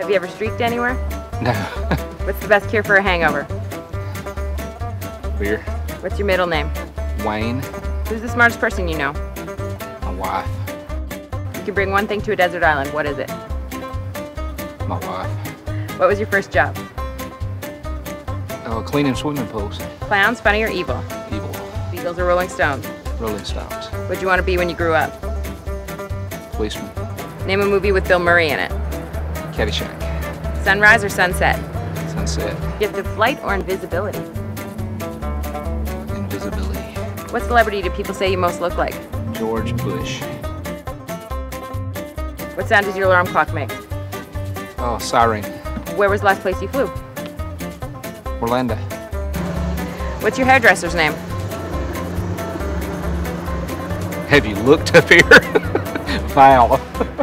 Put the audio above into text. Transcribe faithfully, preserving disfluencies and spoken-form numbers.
Have you ever streaked anywhere? No. What's the best cure for a hangover? Beer. What's your middle name? Wayne. Who's the smartest person you know? My wife. You can bring one thing to a desert island. What is it? My wife. What was your first job? Uh, cleaning swimming pools. Clowns, funny or evil? Evil. Beatles or Rolling Stones? Rolling Stones. What'd you want to be when you grew up? Policeman. Name a movie with Bill Murray in it. Caddyshack. Sunrise or sunset? Sunset. Gift of flight or invisibility? Invisibility. What celebrity do people say you most look like? George Bush. What sound does your alarm clock make? Oh, siren. Where was the last place you flew? Orlando. What's your hairdresser's name? Have you looked up here? Viola.